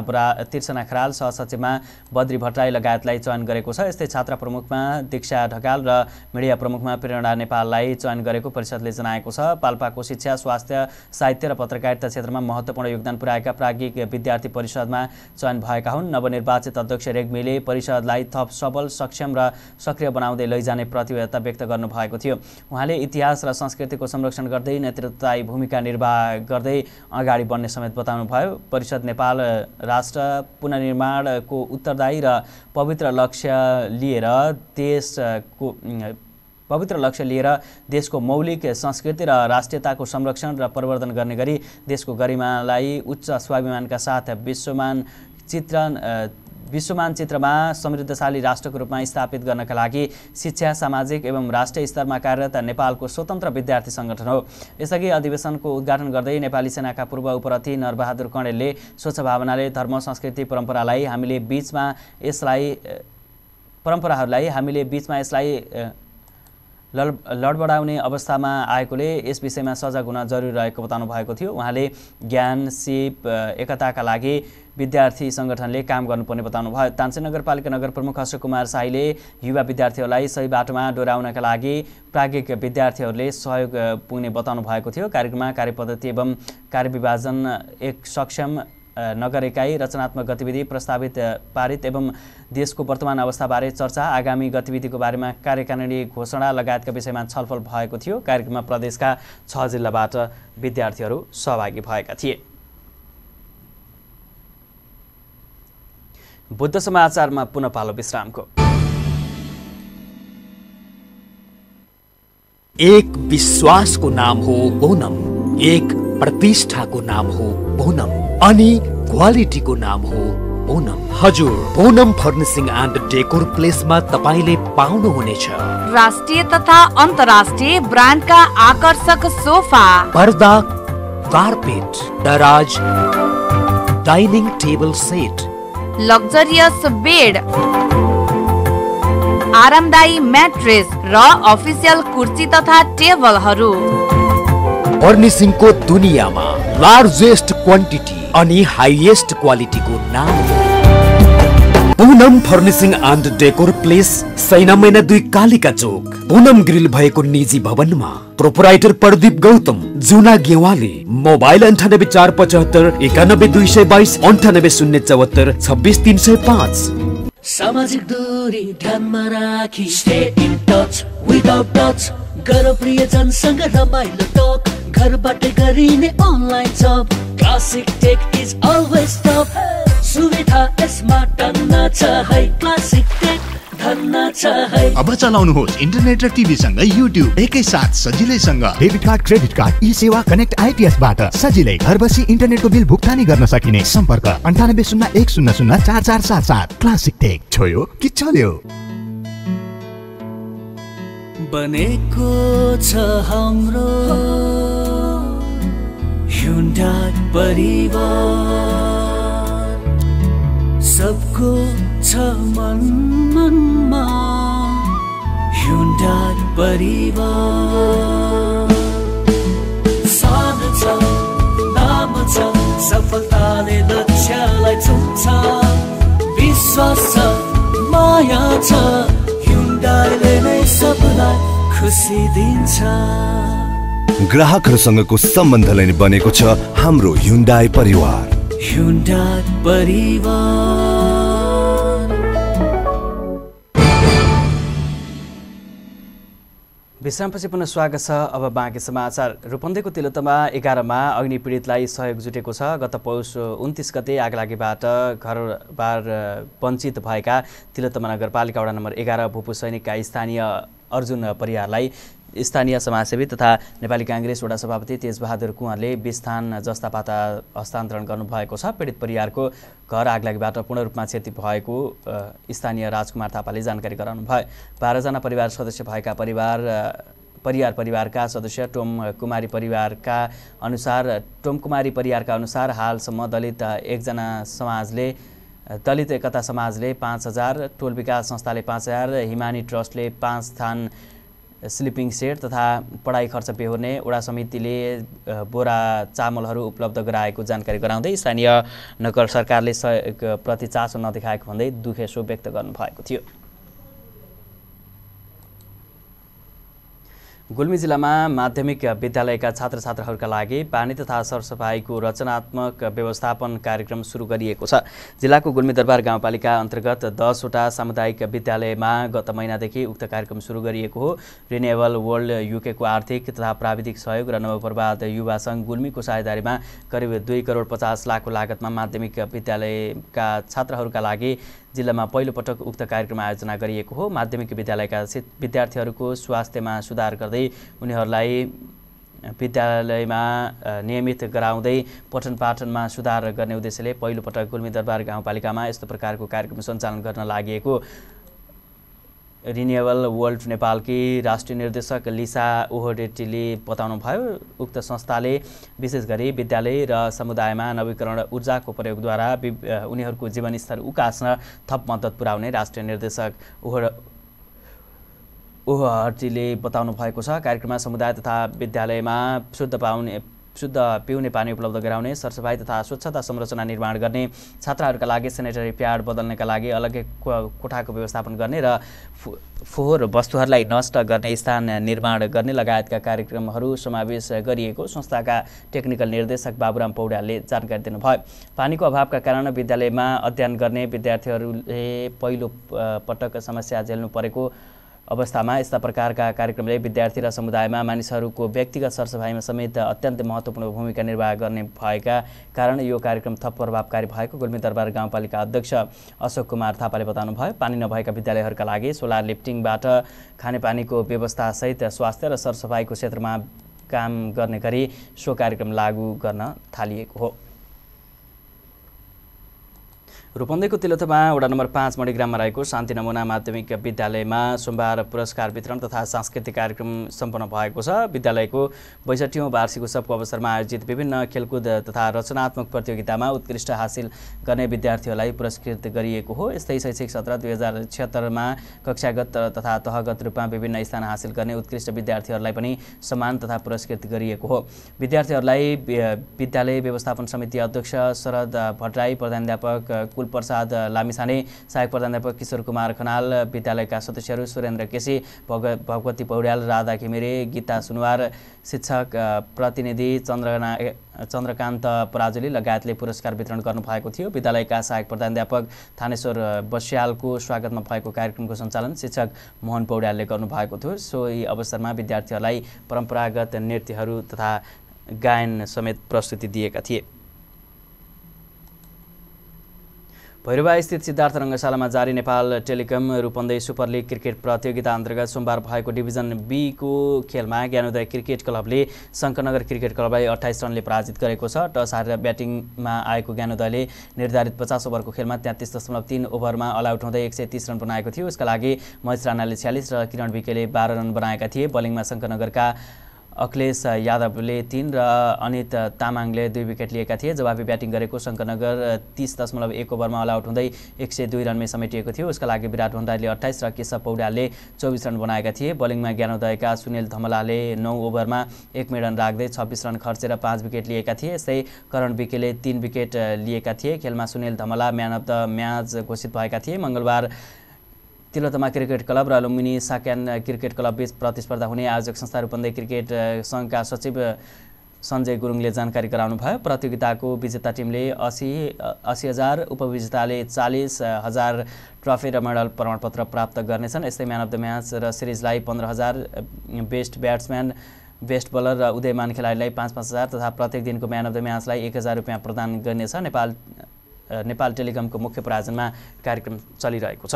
खराल, सहसचिवमा बद्री भट्टराई लगायतलाई चयन गरेको छ। यस्तै छात्रा प्रमुखमा दीक्षा ढकाल र मिडिया प्रमुखमा प्रेरणा नेपाललाई चयन गरेको परिषदले जनाएको छ। पाल्पाको शिक्षा, स्वास्थ्य, साहित्य र पत्रकारिता क्षेत्रमा महत्त्वपूर्ण योगदान पुर्याएका प्राज्ञिक विद्यार्थी परिषदमा चयन भएका हुन्। नवनिर्वाचित अध्यक्ष रेग्मीले परिषदलाई थप सक्षम र सक्रिय बनाउँदै लैजाने प्रतिबद्धता व्यक्त गर्नुभएको थियो। उहाँले इतिहास र संस्कृतिको संरक्षण गर्दै नेतृत्वदायी भूमिका निर्वाह गर्दै अगाडि बढ्ने समेत बताउनुभयो। परिषद नेपाल राष्ट्र पुनर्निर्माणको उत्तरदायी र पवित्र लक्ष्य लिएर देशको मौलिक संस्कृति र राष्ट्रियताको संरक्षण र प्रवर्धन गर्ने गरी देशको गरिमालाई उच्च स्वाभिमानका साथ विश्व मानचित्रमा समृद्धशाली राष्ट्रको रूपमा स्थापित गर्नका लागि शिक्षा, सामाजिक एवं राष्ट्रिय स्तरमा कार्यरत नेपालको स्वतन्त्र विद्यार्थी संगठन हो। यसअघि अधिवेशनको उद्घाटन गर्दै नेपाली सेनाका पूर्व उपरथी नरबहादुर कँडेलले स्वच्छ भावनाले धर्म, संस्कृति, परम्पराहरूलाई हामीले बीचमा यसलाई लडबडाउने अवस्थामा आएकोले यस विषयमा सजग हुन जरुरी रहेको बताउनु भएको थियो। उहाँले ज्ञान, सिप, एकताका लागि विद्यार्थी संगठनले काम गर्नुपर्ने बताउनुभयो। तानसेन नगरपालिका नगर प्रमुख अशोक कुमार शाहीले युवा विद्यार्थीहरूलाई सही बाटोमा डोर्याउनका लागि प्राज्ञिक विद्यार्थीहरूले सहयोग पुग्ने बताउनु भएको थियो। कार्यक्रममा कार्यपद्धति एवं कार्यविभाजन, एक सक्षम नगर एकाई, रचनात्मक गतिविधि, प्रस्तावित पारित एवं देशको वर्तमान अवस्थाबारे चर्चा, आगामी गतिविधिको बारेमा कार्यकारिणी घोषणा लगायतका विषयमा छलफल भएको थियो। कार्यक्रममा प्रदेशका 6 जिल्लाबाट विद्यार्थीहरू सहभागी भएका थिए। बुद्ध समाचारमा पुनः पालो विश्रामको। एक विश्वासको नाम हो बोनम, एक प्रतिष्ठाको नाम हो बोनम, अनि क्वालिटीको नाम हो पूनम। हजुर, पूनम फर्निशिङ एन्ड डेकोर प्लेसमा तपाईले पाउनुहुनेछ राष्ट्रिय तथा अन्तर्राष्ट्रिय ब्रान्डका आकर्षक सोफा, पर्दा, कार्पेट, दराज, dining table set, luxurious bed, आरामदायी मैट्रेस र अफिसियल कुर्सी तथा टेबलहरू। फर्निशिङ को दुनियामा लार्जेस्ट क्वान्टिटी अनि हाईएस्ट क्वालिटी को नाम Poonam furnishing and decor place, Saina Maina 2 Kalika चोक, पूनम ग्रिल भएको निजी भवनमा। प्रोपराइटर प्रदीप गौतम, जुना गेवाली, मोबाइल 9847519222, 9804742635। सामाजिक दूरी ध्यानमा राखी stay in touch without touch गर प्रियजनसँग रमाइलो टक, घरबाट गरिने अनलाइन जब, classic tech is always top, सुविधा यसमा टन्न छ है, क्लासिक टेक धन्न छ है। अब चलाउनुहोस् इन्टरनेट र टिभी सँग युट्युब एकैसाथ सजिलैसँग। Debit card, credit card, eSewa connect IPS बाट सजिलै घर बसी इन्टरनेटको बिल भुक्तानी गर्न सकिने। सम्पर्क 9801004477। क्लासिक टेक छोयो कि चल्यो। बनेको छ हाम्रो ह्युन्डाई परिवार, सबको मन मनमा ह्युन्डाई परिवार। सान छ, नाम छ, सफलताले लक्ष्यलाई छुन्छ, विश्वास छ, माया छ, ह्युन्डाईले नै सबलाई खुसी दिन्छ। ग्राहकहरूसँगको सम्बन्धले नै बनेको छ हाम्रो ह्युन्डाई परिवार। ह्युन्डाई परिवार। विश्रामपछि पुनः स्वागत छ। अब बाँकी समाचार। रूपन्देहीको तिलोतमा 11मा अग्नि पीडितलाई सहयोग जुटेको छ। गत पौष 29 गते आगलागीबाट घरबार वञ्चित भएका तिलोतमा नगरपालिका वडा नम्बर 11 भूपू सैनिकका स्थानीय अर्जुन परियारलाई स्थानीय समाजसेवी तथा नेपाली कांग्रेस वडा सभापति तेजबहादुर कुँवरले 20 थान जस्ता पाता हस्तान्तरण गर्नुभएको छ। पीडित परिवारको घर आगलागीबाट पूर्ण रूपमा क्षति भएको स्थानीय राजकुमार थापाले जानकारी गराउनुभयो। 12जना परिवार सदस्य भएका परियार परिवारका सदस्य टोमकुमारी परिवारका अनुसार हालसम्म दलित एकता समाजले 5000, टोल विकास संस्थाले 5000, हिमानी ट्रस्टले 5 थान स्लिपिङ सेट तथा पढाई खर्च बेहोर्ने, वडा समितिले बोरा चामलहरू उपलब्ध गराएको जानकारी गराउँदै स्थानीय नगर सरकारले सहयोगप्रति चासो नदेखाएको भन्दै दुखेसो व्यक्त गर्नुभएको थियो। गुल्मी जिल्लामा माध्यमिक विद्यालयका छात्रछात्राहरूका लागि पानी तथा सरसफाईको रचनात्मक व्यवस्थापन कार्यक्रम सुरु गरिएको छ। जिल्लाको गुल्मी दरबार गाउँपालिका अन्तर्गत 10 वटा सामुदायिक विद्यालयमा गत महिनादेखि उक्त कार्यक्रम सुरु गरिएको हो। रिन्युएबल वर्ल्ड यूके को आर्थिक तथा प्राविधिक सहयोग र नवप्रवाद युवा संघ गुल्मीको साझेदारीमा करिब 2,50,00,000 को लागतमा माध्यमिक विद्यालयका छात्रहरूका लागि जिल्लामा पहिलोपटक उक्त कार्यक्रम आयोजना गरिएको हो। माध्यमिक विद्यालयका विद्यार्थीहरूको स्वास्थ्यमा सुधार गर्दै उनीहरूलाई विद्यालयमा नियमित गराउँदै पठनपाठनमा सुधार गर्ने उद्देश्यले पहिलोपटक गुल्मी दरबार गाउँपालिकामा यस्तो प्रकारको कार्यक्रम सञ्चालन गर्न लागेको रिन्युएबल वर्ल्ड नेपालकी राष्ट्रिय निर्देशक लिसा ओहोडेटीले बताउनुभयो। उक्त संस्थाले विशेष गरी विद्यालय र समुदायमा नवीकरण ऊर्जाको प्रयोगद्वारा उनीहरूको जीवनस्तर उकास्न थप मद्दत पुर्याउने राष्ट्रिय निर्देशक ओहोडेटीले बताउनु भएको छ। कार्यक्रममा समुदाय तथा विद्यालयमा शुद्ध पिउने पानी उपलब्ध गराउने, सरसफाई तथा स्वच्छता संरचना निर्माण गर्ने, छात्रहरूका लागि सेनेटरी प्याड बदल्नका लागि अलग्गै कोठाको व्यवस्थापन गर्ने र फोहोर वस्तुहरूलाई नष्ट गर्ने स्थान निर्माण गर्ने लगायतका कार्यक्रमहरू समावेश गरिएको संस्थाका टेक्निकल निर्देशक बाबुराम पौड्यालले जानकारी दिनुभयो। पानीको अभावका कारण विद्यालयमा अध्ययन गर्ने विद्यार्थीहरूले पहिलो पटक समस्या झेल्नु परेको अवस्थामा यस्ता प्रकारका कार्यक्रमले विद्यार्थी र समुदायमा मानिसहरूको व्यक्तिगत सरसफाइमा समेत अत्यन्तै महत्त्वपूर्ण भूमिका निर्वाह गर्ने भएका कारण यो कार्यक्रम थप प्रभावकारी भएको गुल्मी दरबार गाउँपालिका अध्यक्ष अशोक कुमार थापाले बताउनुभयो। पानी नभएका विद्यालयहरूका लागि सोलर लिफ्टिङबाट खानेपानीको व्यवस्थासहित स्वास्थ्य र सरसफाइको क्षेत्रमा काम गर्ने गरी सो कार्यक्रम लागू गर्न थालिएको हो। रूपन्देहीको तिलोथामा वडा नम्बर 5 मणिग्राममा रहेको शान्ति नमुना माध्यमिक विद्यालयमा सोमबार पुरस्कार वितरण तथा सांस्कृतिक कार्यक्रम सम्पन्न भएको छ। विद्यालयको ६२औं वार्षिक उत्सवको अवसरमा आयोजित विभिन्न खेलकुद तथा रचनात्मक प्रतियोगितामा उत्कृष्ट हासिल गर्ने विद्यार्थीहरूलाई पुरस्कृत गरिएको हो। यस्तै शैक्षिक सत्र 2076 मा कक्षागत तथा तहगत रूपमा विभिन्न स्थान हासिल गर्ने उत्कृष्ट विद्यार्थीहरूलाई पनि सम्मान तथा पुरस्कृत गरिएको हो। विद्यार्थीहरूलाई विद्यालय व्यवस्थापन समिति अध्यक्ष शरद भट्टराई, प्रधानाध्यापक कुलप्रसाद लामिछाने, सहायक प्रधानाध्यापक किशोर कुमार खनाल, विद्यालयका सदस्यहरू सुरेन्द्र केसी, भगवती पौड्याल, राधा घिमिरे, गीता सुनवार, शिक्षक प्रतिनिधि चन्द्रकान्त पराजुली लगायतले पुरस्कार वितरण गर्नुभएको थियो। विद्यालयका सहायक प्रधानाध्यापक थानेश्वर बस्यालको स्वागतमा भएको कार्यक्रमको सञ्चालन शिक्षक मोहन पौड्यालले गर्नुभएको थियो। सोही अवसरमा विद्यार्थीहरूलाई परम्परागत नृत्यहरू तथा गायन समेत प्रस्तुति दिएका थिए। भैरवा स्थित सिद्धार्थ रंगशालामा जारी Nepal telecom Rupandehi super league cricket प्रतियोगिता अन्तर्गत सोमबार भएको डिभिजन बी को खेलमा ज्ञानोदय क्रिकेट क्लबले शङ्करनगर क्रिकेट क्लबलाई 28 रनले पराजित गरेको छ। टस हारेर ब्याटिङमा आएको ज्ञानोदयले निर्धारित 50 ओभरको खेलमा 33.3 ओभरमा अलआउट हुँदै 130 रन बनाएको थियो। यसका लागि महेश राणाले 46 र किरण विकेले 12 रन बनाएका थिए। बलिङमा शङ्करनगरका अखिलेश यादवले 3 र अनित तामाङले 2 विकेट लिएका थिए। जवाबी ब्याटिङ गरेको शङ्करनगर 30.1 ओभरमा अलआउट हुँदै 102 रनमै समेटिएको थियो। उसका लागि विराट भण्डारीले 28 र केशव पौड्यालले 24 रन बनाएका थिए। बलिङमा ज्ञानोदयका सुनिल धमलाले 9 ओभरमा 1 मेडन राख्दै 26 रन खर्चेर 5 विकेट लिएका थिए। यसै करण विकेले 3 विकेट लिएका थिए। खेलमा Sunil Dhamala man of the match घोषित भएका थिए। मंगलबार तिलोथामा क्रिकेट क्लब र लुम्बिनी साक्यान क्रिकेट क्लब बीच प्रतिस्पर्धा हुने आयोजक संस्था रूपन्देही क्रिकेट संघका सचिव संजय गुरुङले जानकारी गराउनुभयो। प्रतियोगिताको विजेता टिमले 80,000, उपविजेताले 40,000 ट्रफी र मेडल प्रमाणपत्र प्राप्त गर्नेछन्। यस्तै म्यान अफ द म्याच र सिरिजलाई 15,000, बेस्ट ब्याट्सम्यान, बेस्ट बलर र उदयमान खेलाडीलाई 5,000 तथा प्रत्येक दिनको म्यान अफ द म्याचलाई 1,000 रुपियाँ प्रदान गर्नेछ। नेपाल टेलिकमको मुख्य प्रायोजनमा कार्यक्रम चलिरहेको छ।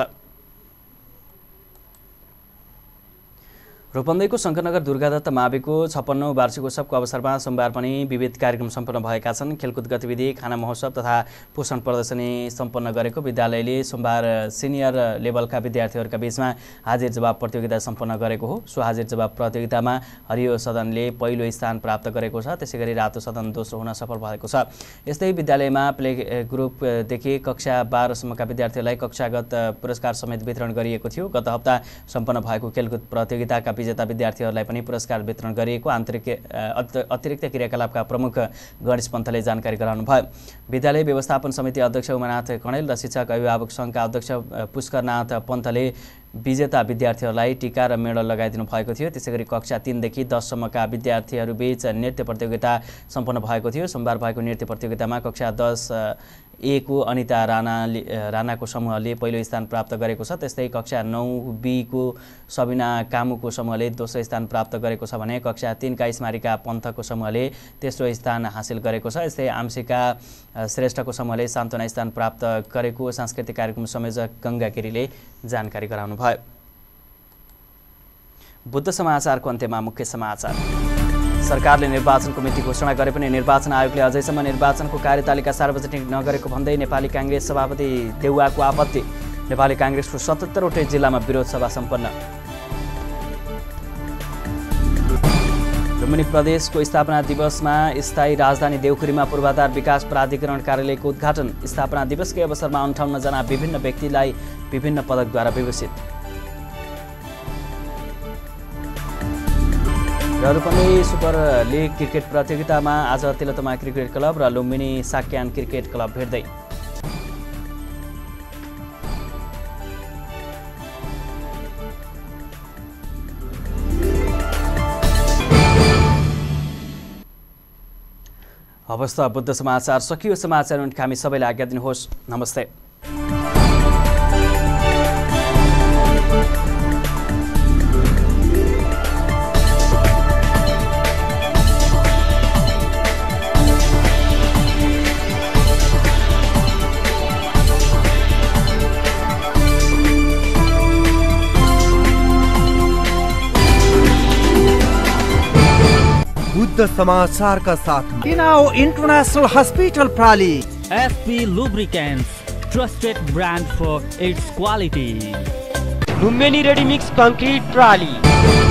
रूपन्देहीको शङ्करनगर दुर्गादत्त माविको 56औं वार्षिक उत्सवको अवसरमा सोमबार पनि विविध कार्यक्रम सम्पन्न भएका छन्। खेलकुद गतिविधि, खाना महोत्सव तथा पोषण प्रदर्शनी सम्पन्न गरेको विद्यालयले सोमबार सिनियर लेभलका विद्यार्थीहरूका बीचमा हाजिर जवाब प्रतियोगिता सम्पन्न गरेको हो। सो हाजिर जवाब प्रतियोगितामा हरियो सदनले पहिलो स्थान प्राप्त गरेको छ। त्यसैगरी रातो सदन दोस्रो हुन सफल भएको छ। यस्तै विद्यालयमा प्ले ग्रुपदेखि कक्षा 12सम्मका विद्यार्थीहरूलाई कक्षागत पुरस्कार समेत वितरण गरिएको थियो। गत हप्ता सम्पन्न भएको खेलकुद प्रतियोगिताका विजेता विद्यार्थीहरूलाई पनि पुरस्कार वितरण गरिएको अतिरिक्त क्रियाकलापका प्रमुख गणेश पन्तले जानकारी गराउनु भयो। विद्यालय व्यवस्थापन समिति अध्यक्ष उमानाथ कणेल र शिक्षक अभिभावक संघका अध्यक्ष पुष्करनाथ पन्तले विजेता विद्यार्थीहरूलाई टीका र मेडल लगाइदिनु भएको थियो। त्यसैगरी कक्षा 3 देखि 10 सम्मका विद्यार्थीहरूबीच नृत्य प्रतियोगिता सम्पन्न भएको थियो। सोमबार भएको नृत्य प्रतियोगितामा कक्षा 10A को अनिता राणाको समूहले पहिलो स्थान प्राप्त गरेको छ। त्यस्तै कक्षा 9B को सबिना कामुको समूहले दोस्रो स्थान प्राप्त गरेको छ भने कक्षा 3 का स्मारिका पन्थको समूहले तेस्रो स्थान हासिल गरेको छ। यस्तै आम्सिका श्रेष्ठको समूहले सान्त्वना स्थान प्राप्त गरेको सांस्कृतिक कार्यक्रम संयोजक गङ्गा गिरीले जानकारी गराउनु भयो। बुद्ध समाचारको अन्त्यमा मुख्य समाचार। सरकारले निर्वाचनको मिति घोषणा गरे पनि निर्वाचन आयोगले अझैसम्म निर्वाचनको कार्यतालिका सार्वजनिक नगरेको भन्दै नेपाली काङ्ग्रेस सभापति देउवाको आपत्ति। नेपाली काङ्ग्रेसको 77वटै जिल्लामा विरोध सभा सम्पन्न। लुम्बिनी प्रदेशको स्थापना दिवसमा स्थायी राजधानी देउखुरीमा पूर्वाधार विकास प्राधिकरण कार्यालयको उद्घाटन। स्थापना दिवसकै अवसरमा 58 जना विभिन्न व्यक्तिलाई विभिन्न पदकद्वारा विभूषित। रूपन्देही सुपर लिग क्रिकेट प्रतियोगितामा आज तिलोथामा क्रिकेट क्लब र लुम्बिनी साक्यान क्रिकेट क्लब भेट्दै। अवस्था बुद्ध समाचार सकियो। समाचार उनका हामी सबैलाई आज्ञा दिनुहोस्। नमस्ते। बुद्ध समाचार का साथ इनाऊ इंटरनेशनल हॉस्पिटल प्राली, SP lubricants, trusted brand for its quality. Lumbini ready mix concrete trolley.